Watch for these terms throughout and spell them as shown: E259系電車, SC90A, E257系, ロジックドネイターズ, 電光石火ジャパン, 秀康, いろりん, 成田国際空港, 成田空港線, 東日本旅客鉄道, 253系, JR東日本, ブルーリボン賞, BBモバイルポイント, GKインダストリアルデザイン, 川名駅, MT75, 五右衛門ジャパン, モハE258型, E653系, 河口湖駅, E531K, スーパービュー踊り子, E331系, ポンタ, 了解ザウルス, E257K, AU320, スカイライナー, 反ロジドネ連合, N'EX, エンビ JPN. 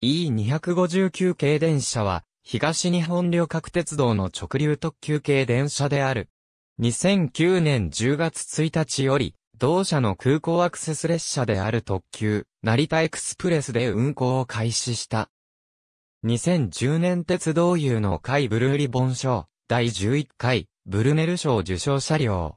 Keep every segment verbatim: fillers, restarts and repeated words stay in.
イーにひゃくごじゅうきゅう 系電車は東日本旅客鉄道の直流特急系電車である。にせんきゅうねんじゅうがつついたちより同社の空港アクセス列車である特急成田エクスプレスで運行を開始した。にせんじゅうねん鉄道友の会ブルーリボン賞だいじゅういっかいブルネル賞受賞車両。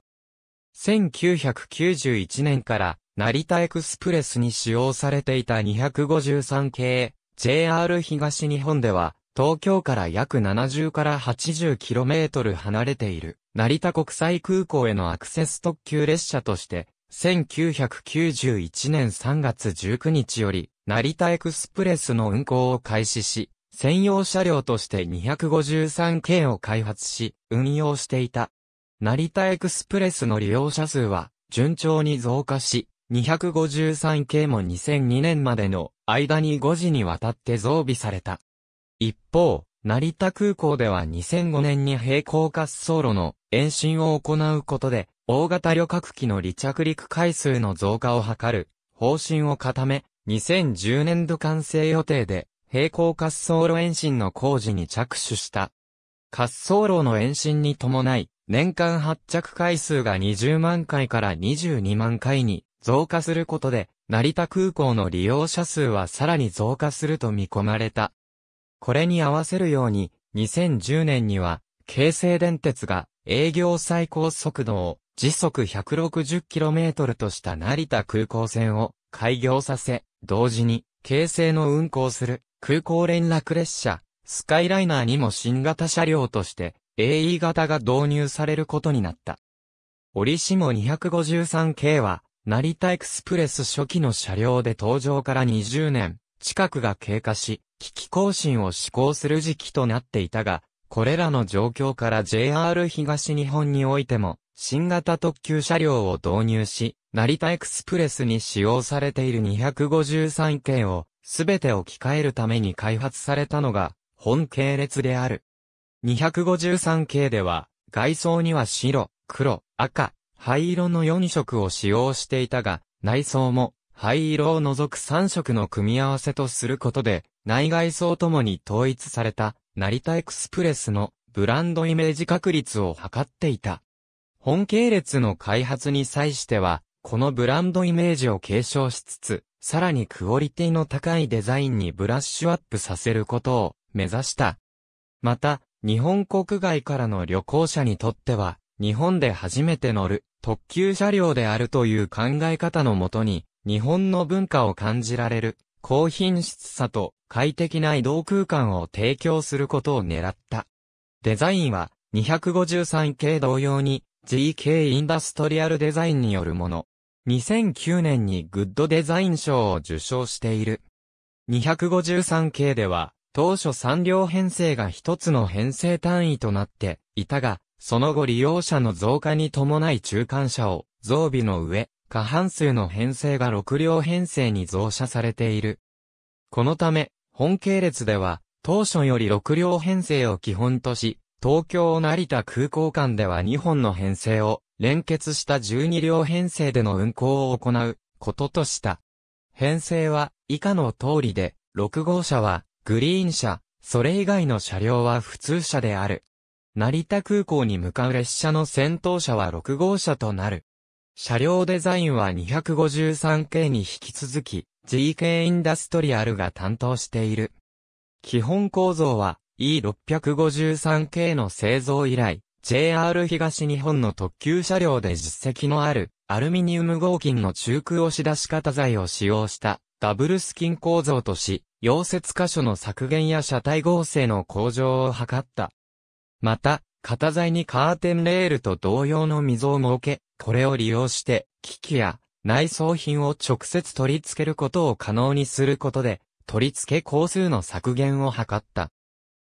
せんきゅうひゃくきゅうじゅういちねんから成田エクスプレスに使用されていたにひゃくごじゅうさんけい ジェイアール 東日本では東京から約ななじゅうからはちじゅうキロメートル離れている成田国際空港へのアクセス特急列車としてせんきゅうひゃくきゅうじゅういちねんさんがつじゅうくにちより成田エクスプレスの運行を開始し専用車両としてにひゃくごじゅうさんけいを開発し運用していた。成田エクスプレスの利用者数は順調に増加しにひゃくごじゅうさんけいもにせんにねんまでの間にごじにわたって増備された。一方、成田空港ではにせんごねんに並行滑走路の延伸を行うことで、大型旅客機の離着陸回数の増加を図る方針を固め、にせんじゅうねんど完成予定で、並行滑走路延伸の工事に着手した。滑走路の延伸に伴い、年間発着回数がにじゅうまんかいからにじゅうにまんかいに、増加することで、成田空港の利用者数はさらに増加すると見込まれた。これに合わせるように、にせんじゅうねんには、京成電鉄が営業最高速度を時速 ひゃくろくじゅうキロメートル とした成田空港線を開業させ、同時に、京成の運行する空港連絡列車、スカイライナーにも新型車両として エーイー 型が導入されることになった。折しもにひゃくごじゅうさんけいは、成田エクスプレス初期の車両で登場からにじゅうねん近くが経過し、機器更新を施行する時期となっていたが、これらの状況から ジェイアール 東日本においても、新型特急車両を導入し、成田エクスプレスに使用されているにひゃくごじゅうさんけいを、すべて置き換えるために開発されたのが、本系列である。にひゃくごじゅうさんけいでは、外装には白、黒、赤、灰色のよんしょくを使用していたが、内装も灰色を除くさんしょくの組み合わせとすることで、内外装ともに統一された成田エクスプレスのブランドイメージ確立を図っていた。本系列の開発に際しては、このブランドイメージを継承しつつ、さらにクオリティの高いデザインにブラッシュアップさせることを目指した。また、日本国外からの旅行者にとっては、日本で初めて乗る特急車両であるという考え方のもとに、日本の文化を感じられる高品質さと快適な移動空間を提供することを狙った。デザインはにひゃくごじゅうさんけい同様に ジーケー インダストリアルデザインによるもの。にせんきゅうねんにグッドデザイン賞を受賞している。にひゃくごじゅうさんけいでは当初さんりょうへんせいがひとつの編成単位となっていたが、その後利用者の増加に伴い中間車を増備の上、過半数の編成がろくりょうへんせいに増車されている。このため、本系列では当初よりろくりょうへんせいを基本とし、東京成田空港間ではにほんの編成を連結したじゅうにりょうへんせいでの運行を行うこととした。編成は以下の通りで、ろくごうしゃはグリーン車、それ以外の車両は普通車である。成田空港に向かう列車の先頭車はろくごうしゃとなる。車両デザインはにひゃくごじゅうさんけいに引き続き ジーケー インダストリアルが担当している。基本構造は イーろくごさんけいの製造以来 ジェイアール 東日本の特急車両で実績のあるアルミニウム合金の中空押し出し型材を使用したダブルスキン構造とし、溶接箇所の削減や車体合成の向上を図った。また、型材にカーテンレールと同様の溝を設け、これを利用して、機器や内装品を直接取り付けることを可能にすることで、取り付け工数の削減を図った。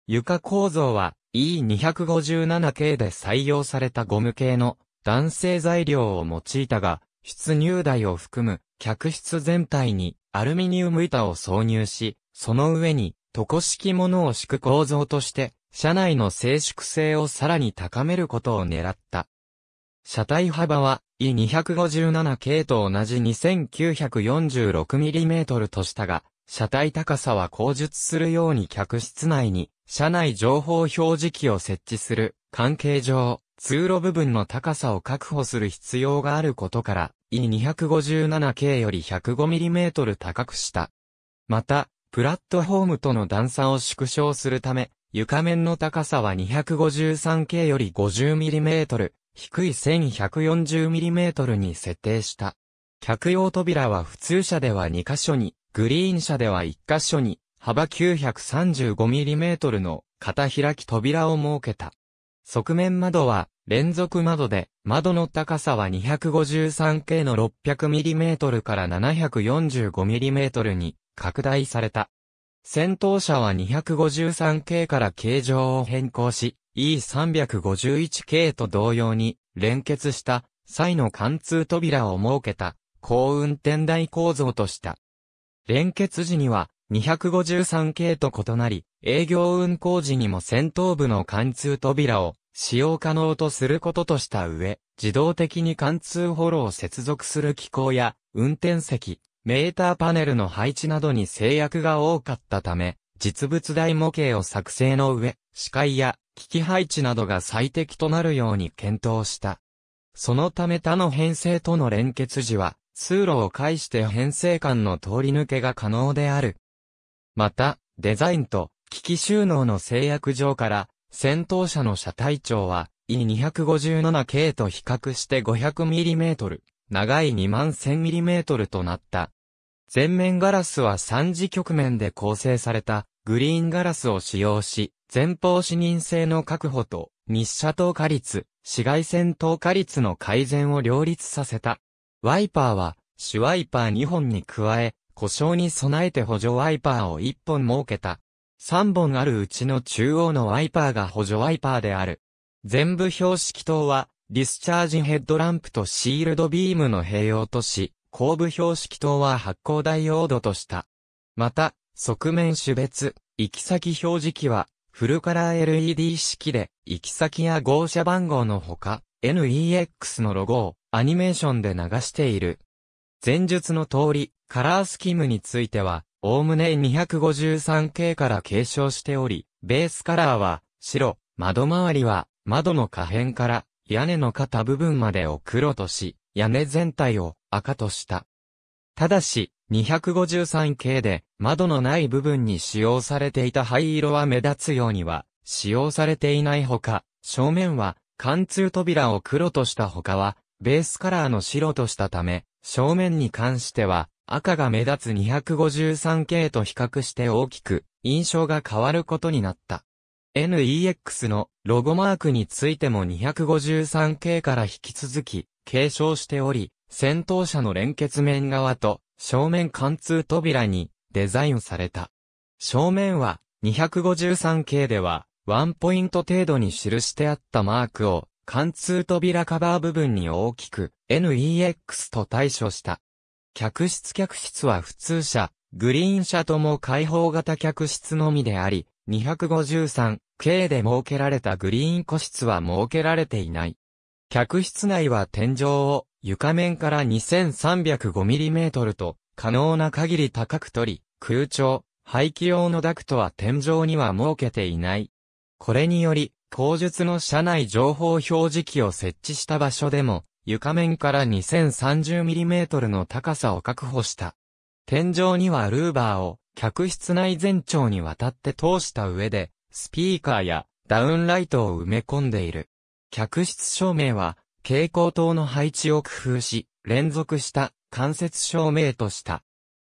床構造は イーにひゃくごじゅうななけいで採用されたゴム系の弾性材料を用いたが、出入台を含む客室全体にアルミニウム板を挿入し、その上に床敷物を敷く構造として、車内の静粛性をさらに高めることを狙った。車体幅は イーにひゃくごじゅうななけいと同じ にせんきゅうひゃくよんじゅうろくミリメートル としたが、車体高さは後述するように客室内に車内情報表示器を設置する関係上、通路部分の高さを確保する必要があることから、イーにひゃくごじゅうななけい より ひゃくごミリメートル 高くした。また、プラットフォームとの段差を縮小するため、床面の高さは にひゃくごじゅうさんけい より ごじゅうミリメートル、低い せんひゃくよんじゅうミリメートル に設定した。客用扉は普通車ではにかしょに、グリーン車ではいっかしょに、幅 きゅうひゃくさんじゅうごミリメートル の片開き扉を設けた。側面窓は連続窓で、窓の高さは にひゃくごじゅうさんけい の ろっぴゃくミリメートル から ななひゃくよんじゅうごミリメートル に拡大された。先頭車は にひゃくごじゅうさんけい から形状を変更し、イーさんびゃくごじゅういちけい と同様に連結した際の貫通扉を設けた、高運転台構造とした。連結時には、にひゃくごじゅうさんけいと異なり、営業運行時にも先頭部の貫通扉を使用可能とすることとした上、自動的に貫通ホロを接続する機構や、運転席、メーターパネルの配置などに制約が多かったため、実物大模型を作成の上、視界や機器配置などが最適となるように検討した。そのため他の編成との連結時は、通路を介して編成間の通り抜けが可能である。また、デザインと機器収納の制約上から、先頭車の車体長は イーにひゃくごじゅうななけい と比較して ごひゃくミリメートル、長い にまんせんミリメートル となった。前面ガラスは三次曲面で構成されたグリーンガラスを使用し、前方視認性の確保と日射透過率、紫外線透過率の改善を両立させた。ワイパーは、主ワイパーにほんに加え、故障に備えて補助ワイパーをいっぽん設けた。さんぼんあるうちの中央のワイパーが補助ワイパーである。前部標識灯は、ディスチャージヘッドランプとシールドビームの併用とし、後部標識灯は発光ダイオードとした。また、側面種別、行き先表示器は、フルカラー エルイーディー 式で、行き先や号車番号のほか、ネックス のロゴを、アニメーションで流している。前述の通り、カラースキムについては、おおむね にひゃくごじゅうさんけい から継承しており、ベースカラーは白、窓周りは窓の下辺から屋根の肩部分までを黒とし、屋根全体を赤とした。ただし、にひゃくごじゅうさんけい で窓のない部分に使用されていた灰色は目立つようには使用されていないほか、正面は貫通扉を黒としたほかは、ベースカラーの白としたため、正面に関しては赤が目立つ にひゃくごじゅうさんけい と比較して大きく印象が変わることになった。ネックス のロゴマークについても にひゃくごじゅうさんけい から引き続き継承しており、先頭車の連結面側と正面貫通扉にデザインされた。正面は にひゃくごじゅうさんけい ではワンポイント程度に記してあったマークを貫通扉カバー部分に大きく ネックス と対処した。客室客室は普通車、グリーン車とも開放型客室のみであり、にひゃくごじゅうさんけい で設けられたグリーン個室は設けられていない。客室内は天井を床面から にせんさんびゃくごミリメートル と可能な限り高く取り、空調、排気用のダクトは天井には設けていない。これにより、後述の車内情報表示器を設置した場所でも、床面から にせんさんじゅうミリメートル の高さを確保した。天井にはルーバーを客室内全長にわたって通した上で、スピーカーやダウンライトを埋め込んでいる。客室照明は蛍光灯の配置を工夫し、連続した間接照明とした。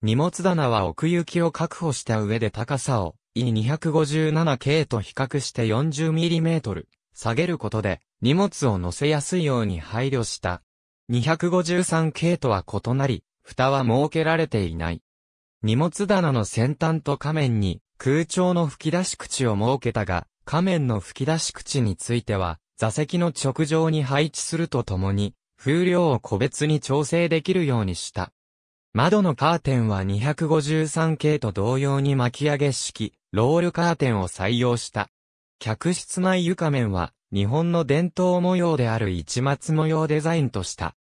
荷物棚は奥行きを確保した上で高さを、イーにひゃくごじゅうななけい と比較して よんじゅうミリメートル 下げることで荷物を乗せやすいように配慮した。にひゃくごじゅうさんけい とは異なり、蓋は設けられていない。荷物棚の先端と下面に空調の吹き出し口を設けたが、下面の吹き出し口については座席の直上に配置するとともに、風量を個別に調整できるようにした。窓のカーテンはにひゃくごじゅうさんけいと同様に巻き上げ式、ロールカーテンを採用した。客室内床面は日本の伝統模様である市松模様デザインとした。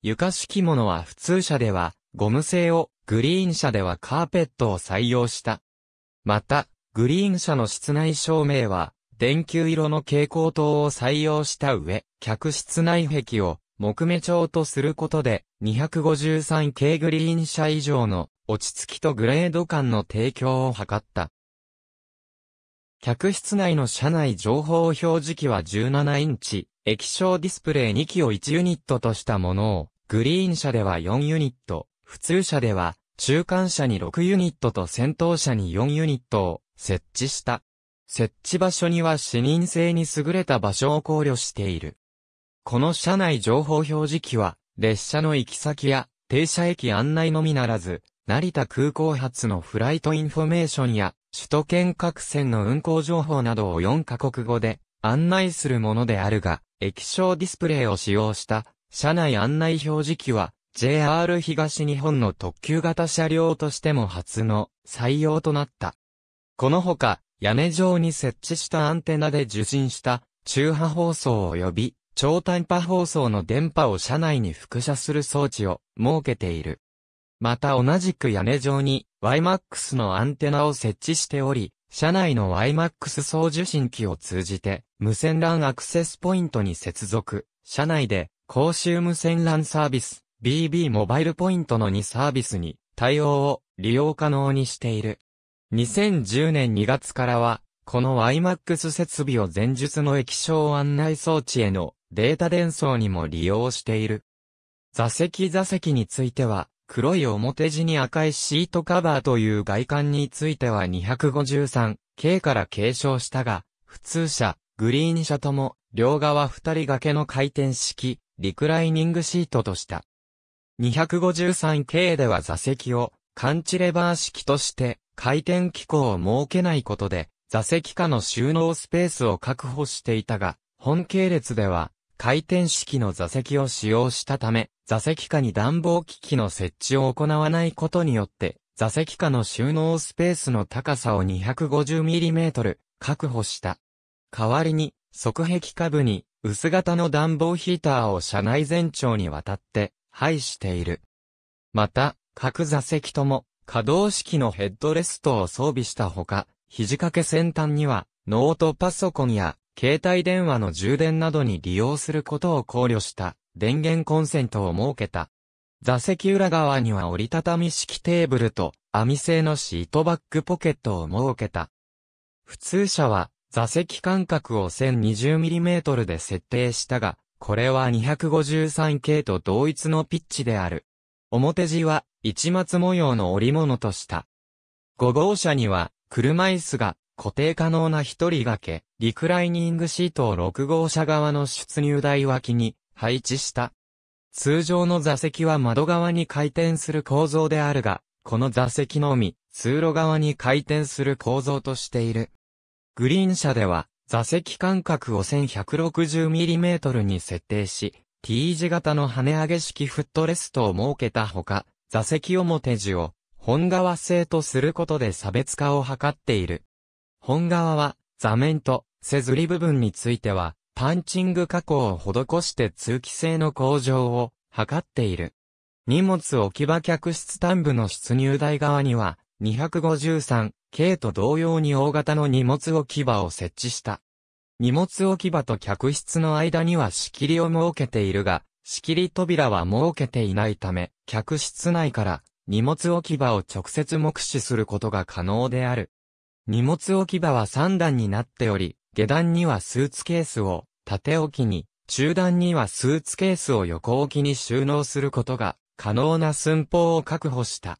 床敷物は普通車ではゴム製をグリーン車ではカーペットを採用した。また、グリーン車の室内照明は、電球色の蛍光灯を採用した上、客室内壁を木目調とすることで、にひゃくごじゅうさん系グリーン車以上の落ち着きとグレード感の提供を図った。客室内の車内情報表示器はじゅうななインチ、液晶ディスプレイに機をいちユニットとしたものを、グリーン車ではよんユニット、普通車では中間車にろくユニットと先頭車によんユニットを設置した。設置場所には視認性に優れた場所を考慮している。この車内情報表示器は、列車の行き先や停車駅案内のみならず、成田空港発のフライトインフォメーションや、首都圏各線の運行情報などをよんカ国語で案内するものであるが、液晶ディスプレイを使用した車内案内表示器は、ジェイアール 東日本の特急型車両としても初の採用となった。このほか、屋根上に設置したアンテナで受信した中波放送及び超短波放送の電波を車内に輻射する装置を設けている。また同じく屋根上に ワイマックス のアンテナを設置しており、車内の ワイマックス 送受信機を通じて無線ランアクセスポイントに接続、車内で公衆無線ランサービス ビービー モバイルポイントのにサービスに対応を利用可能にしている。にせんじゅうねんにがつからは、この ワイマックス 設備を前述の液晶案内装置へのデータ伝送にも利用している。座席座席については、黒い表地に赤いシートカバーという外観についてはにひゃくごじゅうさん系から継承したが、普通車、グリーン車とも、両側ふたりがけの回転式、リクライニングシートとした。にひゃくごじゅうさん系では座席を、感知レバー式として、回転機構を設けないことで、座席下の収納スペースを確保していたが、本系列では、回転式の座席を使用したため、座席下に暖房機器の設置を行わないことによって、座席下の収納スペースの高さを にひゃくごじゅうミリメートル 確保した。代わりに、側壁下部に、薄型の暖房ヒーターを車内全長にわたって、配している。また、各座席とも、可動式のヘッドレストを装備したほか、肘掛け先端には、ノートパソコンや、携帯電話の充電などに利用することを考慮した、電源コンセントを設けた。座席裏側には折りたたみ式テーブルと、網製のシートバックポケットを設けた。普通車は、座席間隔を せんにじゅうミリメートル で設定したが、これはにひゃくごじゅうさん系と同一のピッチである。表地は、市松模様の織物とした。ごごうしゃには、車椅子が固定可能な一人掛け、リクライニングシートをろくごうしゃ側の出入台脇に配置した。通常の座席は窓側に回転する構造であるが、この座席のみ、通路側に回転する構造としている。グリーン車では、座席間隔を せんひゃくろくじゅうミリメートル に設定し、T 字型の跳ね上げ式フットレストを設けたほか、座席表地を本革製とすることで差別化を図っている。本革は座面と背ずり部分についてはパンチング加工を施して通気性の向上を図っている。荷物置き場客室端部の出入台側にはにひゃくごじゅうさん系と同様に大型の荷物置き場を設置した。荷物置き場と客室の間には仕切りを設けているが、仕切り扉は設けていないため、客室内から荷物置き場を直接目視することが可能である。荷物置き場はさんだんになっており、下段にはスーツケースを縦置きに、中段にはスーツケースを横置きに収納することが可能な寸法を確保した。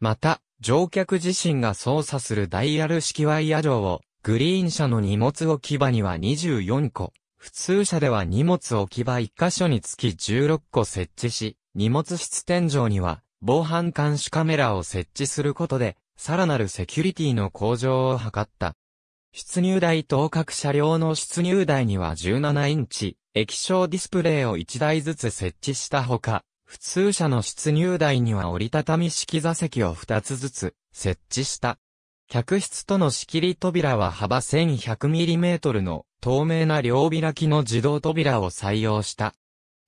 また、乗客自身が操作するダイヤル式ワイヤ錠を、グリーン車の荷物置き場にはにじゅうよん個。普通車では荷物置き場いっかしょにつきじゅうろっ個設置し、荷物室天井には防犯監視カメラを設置することで、さらなるセキュリティの向上を図った。出入台と各車両の出入台にはじゅうななインチ、液晶ディスプレイをいちだいずつ設置したほか、普通車の出入台には折りたたみ式座席をふたつずつ設置した。客室との仕切り扉は幅 せんひゃくミリメートル の透明な両開きの自動扉を採用した。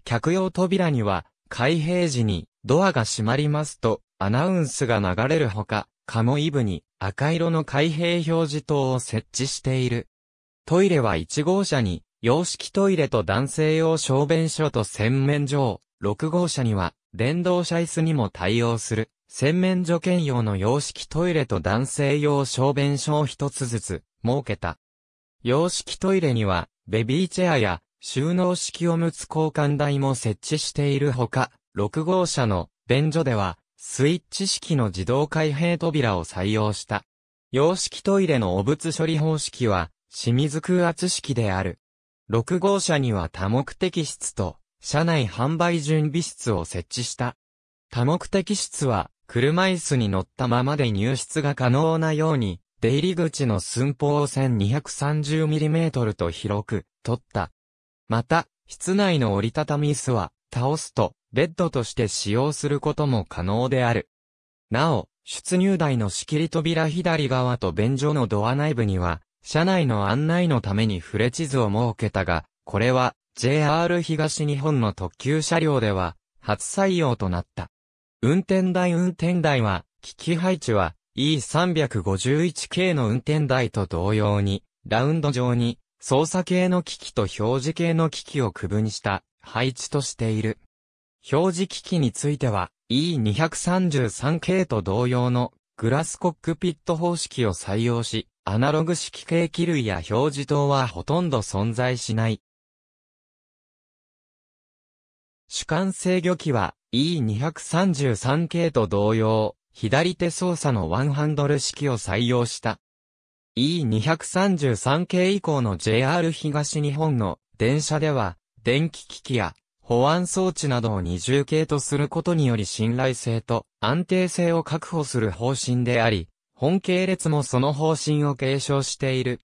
客用扉には開閉時にドアが閉まりますとアナウンスが流れるほか、カモイ部に赤色の開閉表示灯を設置している。トイレはいち号車に洋式トイレと男性用小便所と洗面所を、ろく号車には電動車椅子にも対応する洗面所兼用の洋式トイレと男性用小便所をひとつずつ設けた。洋式トイレにはベビーチェアや収納式おむつ交換台も設置しているほか、ろく号車の便所ではスイッチ式の自動開閉扉を採用した。洋式トイレの汚物処理方式は清水空圧式である。ろく号車には多目的室と車内販売準備室を設置した。多目的室は車椅子に乗ったままで入室が可能なように、出入り口の寸法を せんにひゃくさんじゅうミリメートル と広く取った。また、室内の折りたたみ椅子は倒すとベッドとして使用することも可能である。なお、出入台の仕切り扉左側と便所のドア内部には、車内の案内のためにフレ地図を設けたが、これは ジェイアール 東日本の特急車両では初採用となった。運転台運転台は、機器配置は、イーさんびゃくごじゅういちケー の運転台と同様に、ラウンド上に操作系の機器と表示系の機器を区分した配置としている。表示機器については イーにひゃくさんじゅうさんケー と同様のグラスコックピット方式を採用し、アナログ式計器類や表示灯はほとんど存在しない。主管制御機は イーにひゃくさんじゅうさんケー と同様、左手操作のワンハンドル式を採用した。イーにひゃくさんじゅうさんケー 以降の ジェイアール 東日本の電車では、電気機器や保安装置などを二重系とすることにより信頼性と安定性を確保する方針であり、本系列もその方針を継承している。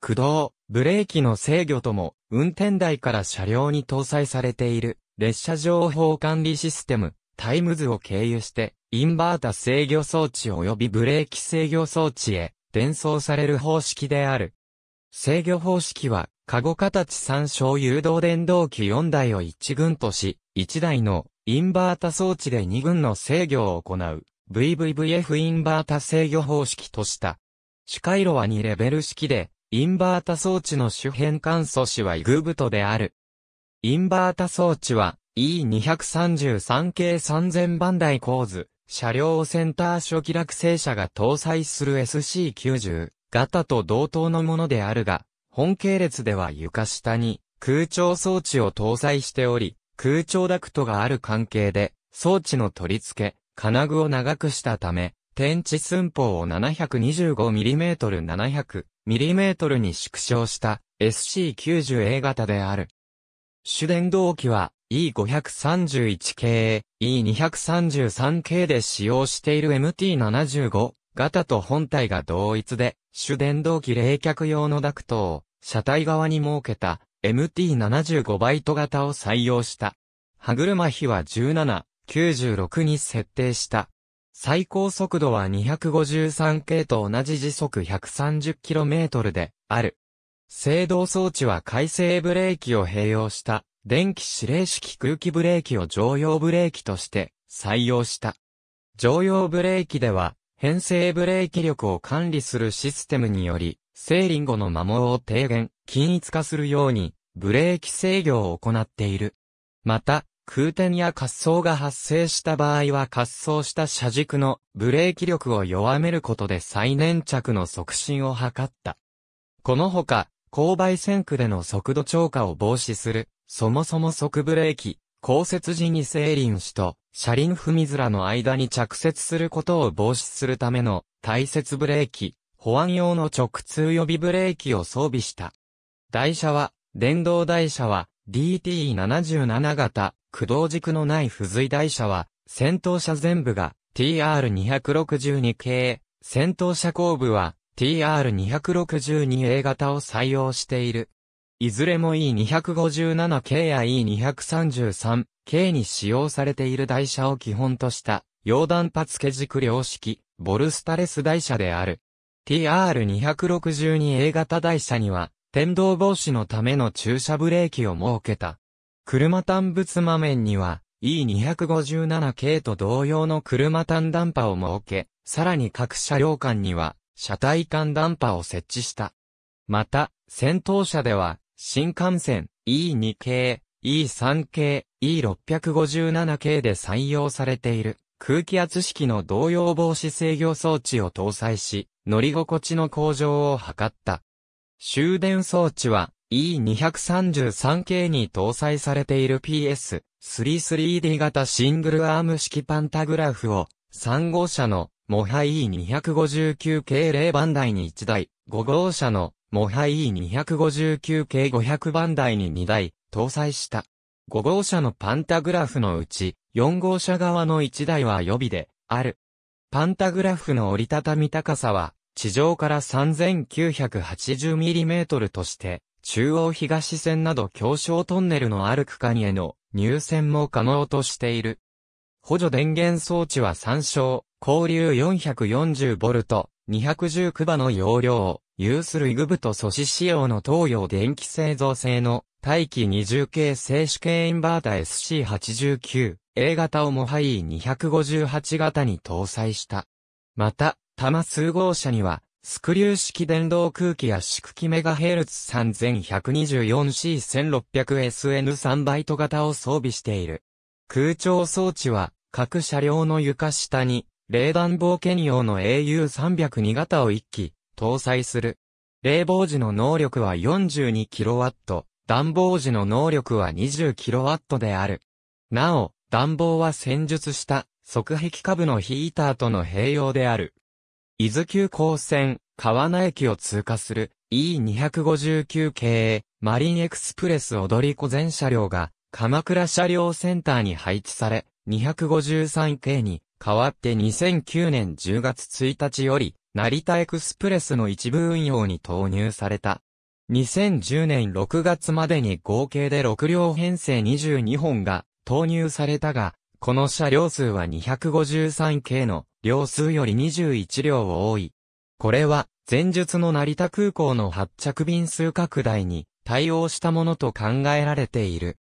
駆動、ブレーキの制御とも、運転台から車両に搭載されている列車情報管理システム、タイムズを経由して、インバータ制御装置及びブレーキ制御装置へ伝送される方式である。制御方式は、カゴ形さん小誘導電動機よん台をいち群とし、いち台のインバータ装置でに群の制御を行う ブイブイブイエフ インバータ制御方式とした。主回路はにレベル式で、インバータ装置の主変換素子はイグブトである。インバータ装置は、イーにひゃくさんじゅうさん 系さんぜん番台構図、車両センター初期落成車が搭載する エスシーきゅうじゅう 型と同等のものであるが、本系列では床下に空調装置を搭載しており、空調ダクトがある関係で、装置の取り付け、金具を長くしたため、天地寸法を ななひゃくにじゅうごミリメートル ななひゃくミリメートル に縮小した エスシーきゅうじゅうエー 型である。主電動機は、イーごひゃくさんじゅういちケー、イーにひゃくさんじゅうさんケー で使用している エムティーななじゅうご 型と本体が同一で、主電動機冷却用のダクトを車体側に設けた エムティーななじゅうご バイト型を採用した。歯車比はじゅうなな、きゅうじゅうろくに設定した。最高速度はにひゃくごじゅうさんケー と同じ時速 ひゃくさんじゅっキロメートル である。制動装置は回生ブレーキを併用した。電気指令式空気ブレーキを常用ブレーキとして採用した。常用ブレーキでは変成ブレーキ力を管理するシステムにより、制輪後の摩耗を低減、均一化するようにブレーキ制御を行っている。また、空転や滑走が発生した場合は滑走した車軸のブレーキ力を弱めることで再粘着の促進を図った。このほか、勾配線区での速度超過を防止する。そもそも即ブレーキ、降雪時に制輪子と車輪踏み面の間に着雪することを防止するための対接ブレーキ、保安用の直通予備ブレーキを装備した。台車は、電動台車は ディーティーななじゅうなな 型、駆動軸のない付随台車は、先頭車前部が ティーアールにひゃくろくじゅうに 系、先頭車後部は ティーアールにひゃくろくじゅうにエー 型を採用している。いずれも イーにひゃくごじゅうななケー や イーにひゃくさんじゅうさんケー に使用されている台車を基本とした、陽断波付け軸両式、ボルスタレス台車である。ティーアールにひゃくろくじゅうにエー 型台車には、転動防止のための駐車ブレーキを設けた。車単仏馬面には、イーにひゃくごじゅうなな系と同様の車単ダンパを設け、さらに各車両間には車体間ダンパを設置した。また、先頭車では、新幹線 イーに系、イーさん系、イーろっぴゃくごじゅうなな系で採用されている空気圧式の動揺防止制御装置を搭載し、乗り心地の向上を図った。終電装置は イーにひゃくさんじゅうさん系に搭載されている ピーエスさんじゅうさんディー 型シングルアーム式パンタグラフをさんごうしゃのモハ イーにひゃくごじゅうきゅう系ぜろばんだいにいちだい、ごごうしゃのモハ イーにひゃくごじゅうきゅう 系ごひゃくばんだいににだい搭載した。ごごうしゃのパンタグラフのうちよんごうしゃ側のいちだいは予備である。パンタグラフの折りたたみ高さは地上から さんぜんきゅうひゃくはちじゅうミリメートル として中央東線など狭小トンネルのある区間への入線も可能としている。補助電源装置はさんしょう、交流 よんひゃくよんじゅうボルト、にひゃくじゅうキューバの容量を有するイグブと素子仕様の東洋電気製造製の大気にじゅう系静止系インバータ エスシーはちきゅうエー 型をモハ イーにひゃくごじゅうはち 型に搭載した。また、多摩数号車にはスクリュー式電動空気圧縮機 メガヘルツさんぜんひゃくにじゅうよんシーせんろっぴゃくエスエヌさんバイト型を装備している。空調装置は各車両の床下に冷暖房兼用の エーユーさんびゃくに 型をいっき搭載する。冷房時の能力は よんじゅうにキロワット、暖房時の能力は にじゅうキロワット である。なお、暖房は洗術した側壁下部のヒーターとの併用である。伊豆急行線、川名駅を通過する イーにひゃくごじゅうきゅう系マリンエクスプレス踊り子全車両が鎌倉車両センターに配置され、にひゃくごじゅうさん系に代わってにせんきゅうねんじゅうがつついたちより、成田エクスプレスの一部運用に投入された。にせんじゅうねんろくがつまでに合計でろくりょうへんせいにじゅうにほんが投入されたが、この車両数はにひゃくごじゅうさん系の両数よりにじゅういちりょう多い。これは、前述の成田空港の発着便数拡大に対応したものと考えられている。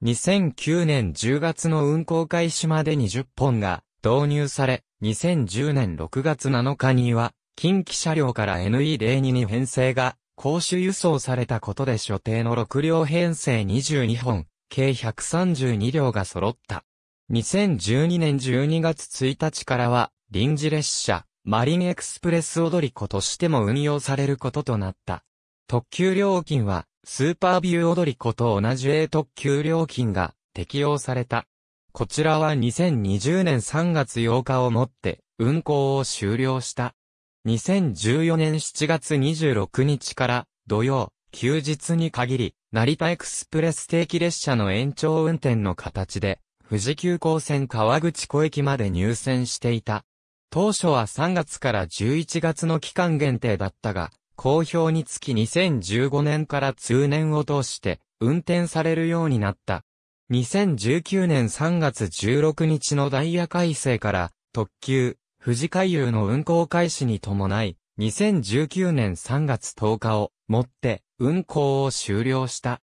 にせんきゅうねんじゅうがつの運行開始までにじゅっぽんが導入され、にせんじゅうねんろくがつなのかには、近畿車両から エヌイーぜろに に編成が、公衆輸送されたことで所定のろくりょうへんせいにじゅうにほん、計ひゃくさんじゅうにりょうが揃った。にせんじゅうにねんじゅうにがつついたちからは、臨時列車、マリンエクスプレス踊り子としても運用されることとなった。特急料金は、スーパービュー踊り子と同じ A 特急料金が適用された。こちらはにせんにじゅうねんさんがつようかをもって運行を終了した。にせんじゅうよねんしちがつにじゅうろくにちから土曜、休日に限り、成田エクスプレス定期列車の延長運転の形で、富士急行線河口湖駅まで入線していた。当初はさんがつからじゅういちがつの期間限定だったが、好評につきにせんじゅうごねんから通年を通して運転されるようになった。にせんじゅうきゅうねんさんがつじゅうろくにちのダイヤ改正から特急、富士回遊の運行開始に伴い、にせんじゅうきゅうねんさんがつとおかをもって運行を終了した。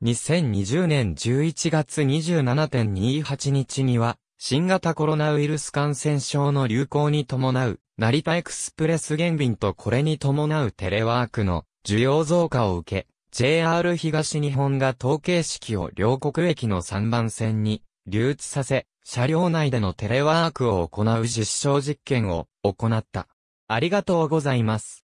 にせんにじゅうねんじゅういちがつにじゅうしちにちには、新型コロナウイルス感染症の流行に伴う、成田エクスプレス減便とこれに伴うテレワークの需要増加を受け、ジェイアール 東日本が統計式を両国駅のさんばんせんに留置させ、車両内でのテレワークを行う実証実験を行った。ありがとうございます。